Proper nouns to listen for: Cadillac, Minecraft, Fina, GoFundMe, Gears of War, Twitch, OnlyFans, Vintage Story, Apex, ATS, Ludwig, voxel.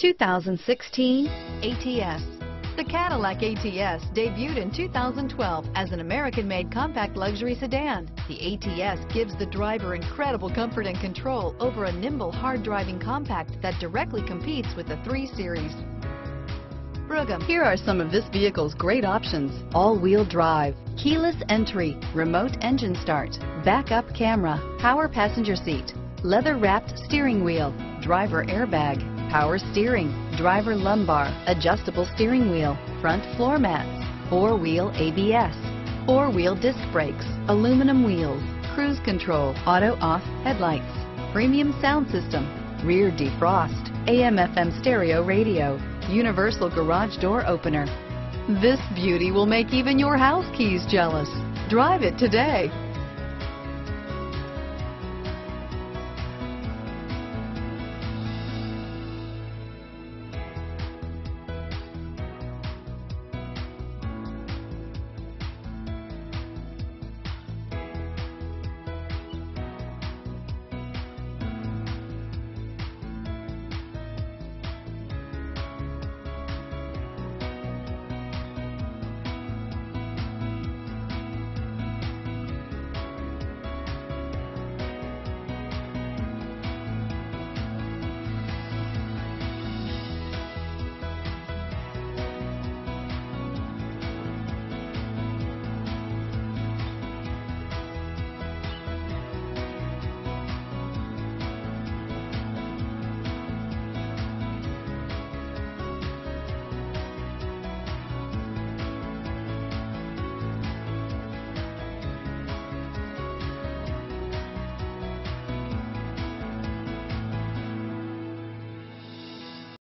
2016 ATS. The Cadillac ATS debuted in 2012 as an American-made compact luxury sedan. The ATS gives the driver incredible comfort and control over a nimble, hard-driving compact that directly competes with the 3 Series. Here are some of this vehicle's great options: all-wheel drive, keyless entry, remote engine start, backup camera, power passenger seat, leather-wrapped steering wheel, driver airbag, power steering, driver lumbar, adjustable steering wheel, front floor mats, four-wheel ABS, four-wheel disc brakes, aluminum wheels, cruise control, auto-off headlights, premium sound system, rear defrost, AM/FM stereo radio, universal garage door opener. This beauty will make even your house keys jealous. Drive it today.